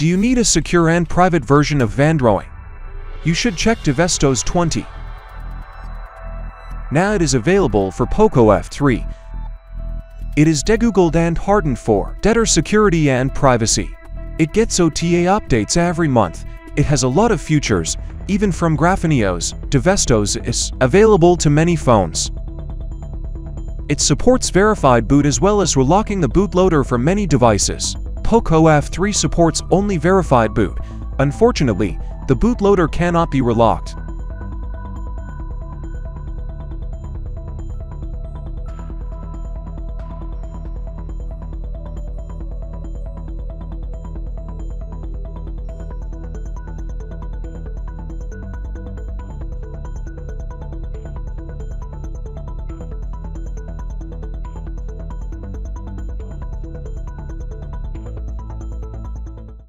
Do you need a secure and private version of Vandrowing? You should check DivestOS 20. Now it is available for POCO F3. It is degoogled and hardened for better security and privacy. It gets OTA updates every month. It has a lot of features, even from GrapheneOS. DivestOS is available to many phones. It supports verified boot as well as relocking the bootloader for many devices. POCO F3 supports only verified boot. Unfortunately, the bootloader cannot be relocked.